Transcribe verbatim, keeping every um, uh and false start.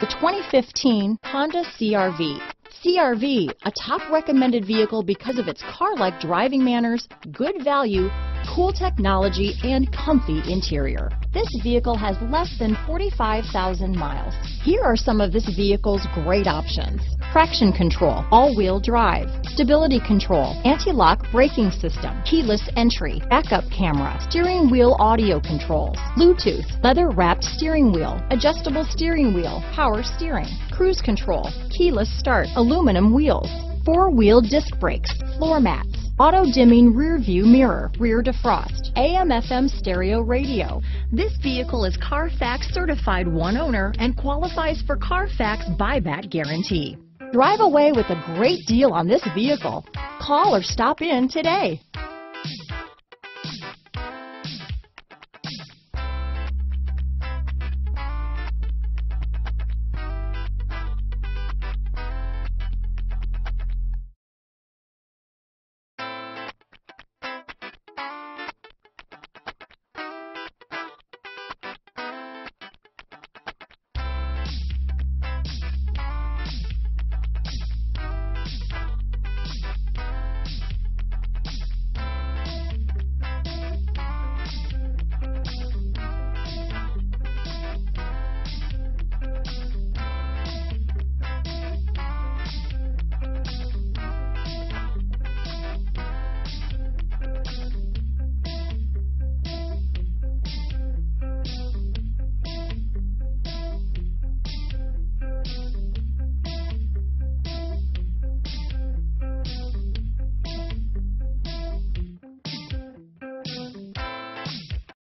The twenty fifteen Honda C R V. C R V, a top recommended vehicle because of its car-like driving manners, good value, cool technology, and comfy interior. This vehicle has less than forty-five thousand miles. Here are some of this vehicle's great options: traction control, all-wheel drive, stability control, anti-lock braking system, keyless entry, backup camera, steering wheel audio controls, Bluetooth, leather-wrapped steering wheel, adjustable steering wheel, power steering, cruise control, keyless start, aluminum wheels, four-wheel disc brakes, floor mats, auto-dimming rear-view mirror, rear defrost, A M F M stereo radio. This vehicle is Carfax certified one owner and qualifies for Carfax buyback guarantee. Drive away with a great deal on this vehicle. Call or stop in today.